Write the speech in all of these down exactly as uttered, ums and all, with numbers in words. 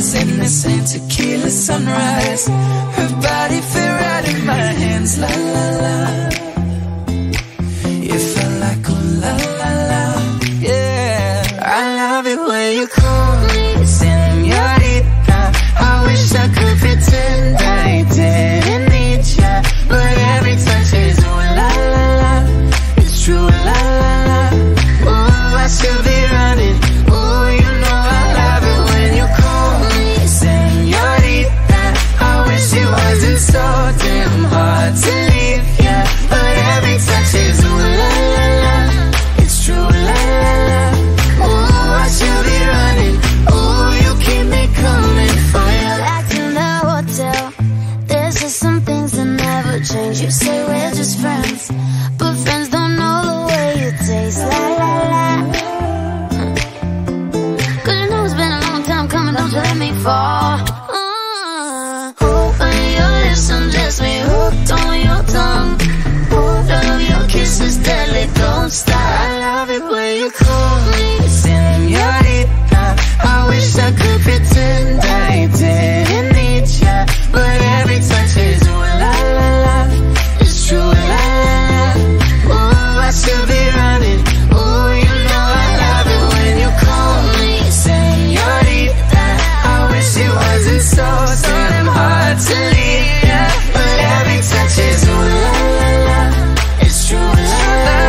and sickness and tequila sunrise. Her body fit right in my hands, la la la. You felt like oh la la la, yeah. I love it when you call me señorita. I wish I could pretend I didn't need ya, but every touch is oh la la la. It's true la la la. Oh, I should be running. So damn hard to leave, yeah, but every touch is ooh la la la. It's true la la la. Ooh, I should be running. Ooh, you keep me coming for you. Locked in the hotel, there's just some things that never change. You say we're just friends, but friends don't know the way you taste. La la la. Cause you know it's been a long time coming, don't you let me fall. Just me hooked on your tongue. Love your kisses deadly, don't stop. I love it when you call me señorita. I wish I could pretend I didn't need ya, but every touch is ooh la la la. It's true la la la. Ooh, I should be running. Ooh, you know I love it when you call me señorita. I wish it wasn't so damn hard to leave. Touches, ooh la la la, it's true la la la.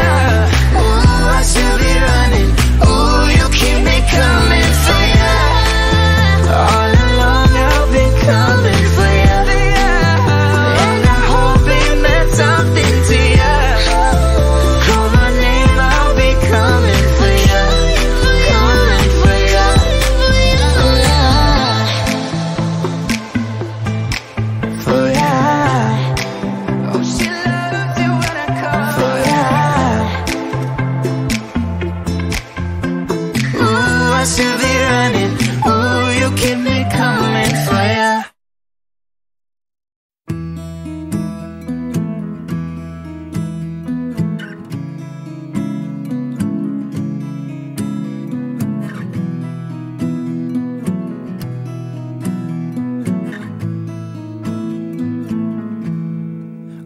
Ooh, I should be running. Ooh, you keep me coming for ya. All along I've been coming for ya, and I hope it meant something to ya. Call my name, I'll be coming for ya, coming for ya. Ooh la la, for ya. I should be running. Ooh, you keep me coming for ya.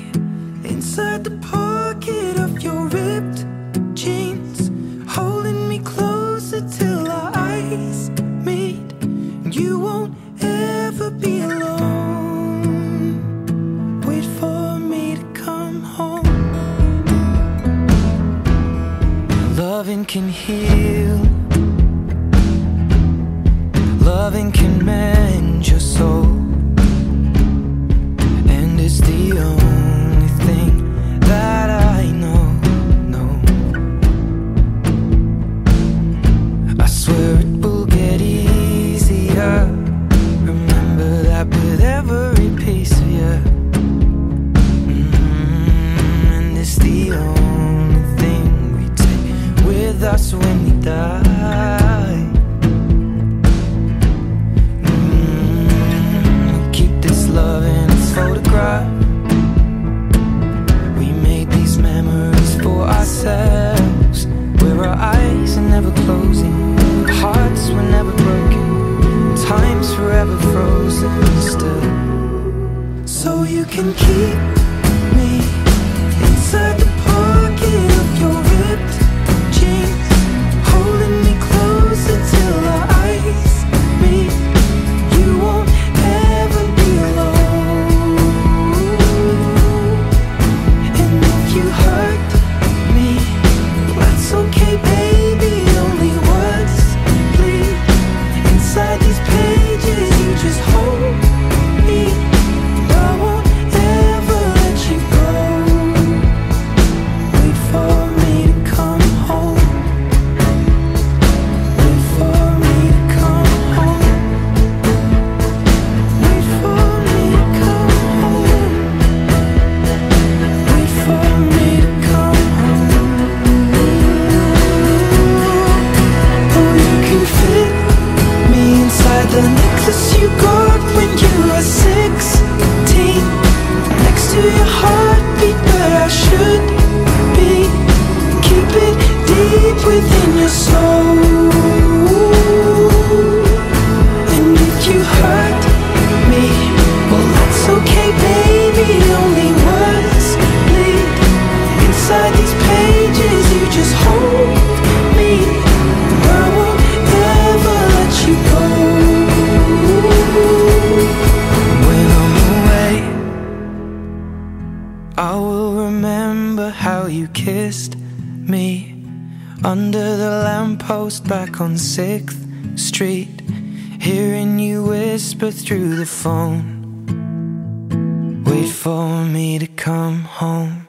inside the pocket of your ripped jeans, holding me closer till our eyes meet, and you won't ever be alone. Wait for me to come home. Loving can heal. Loving can mend your soul, and it's the only thing that I know. No, I swear it will get easier. With every piece of you, mm-hmm. And it's the only thing we take with us when we die. Mm-hmm. We'll keep this love in its photograph. We made these memories for ourselves, where our eyes are never closing, our hearts were never broken, time's forever frozen still. So you can keep me inside the pocket of your ripped jeans, holding me closer till our eyes meet. You won't ever be alone. Under the lamppost back on sixth street, hearing you whisper through the phone, wait for me to come home.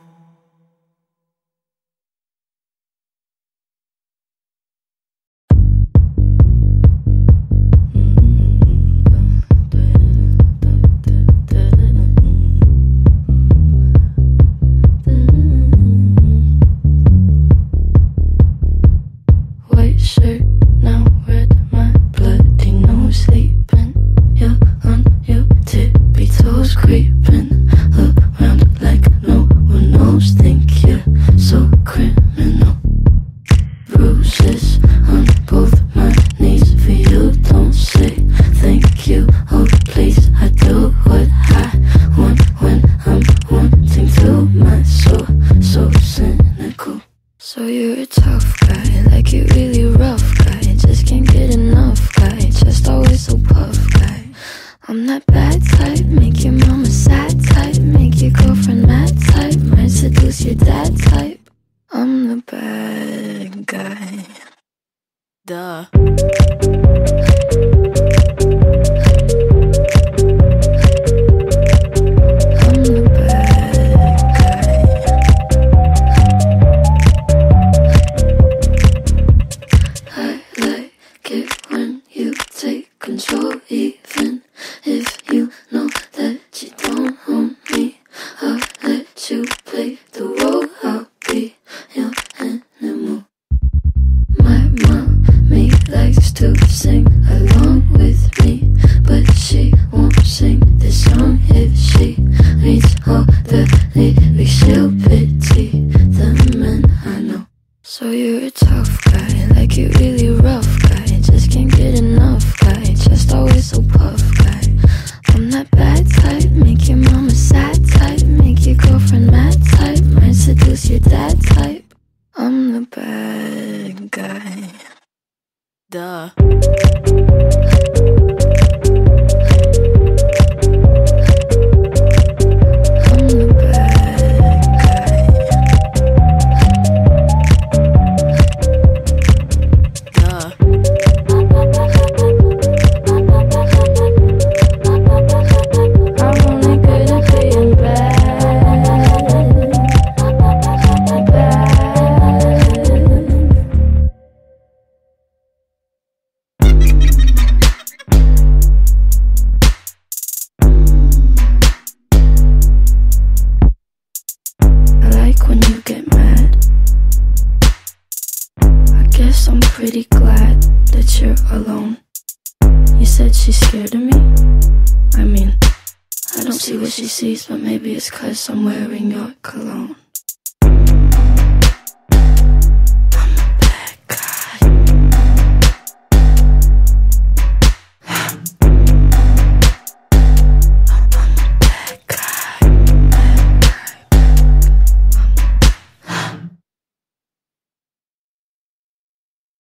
But maybe it's 'cause I'm wearing your cologne.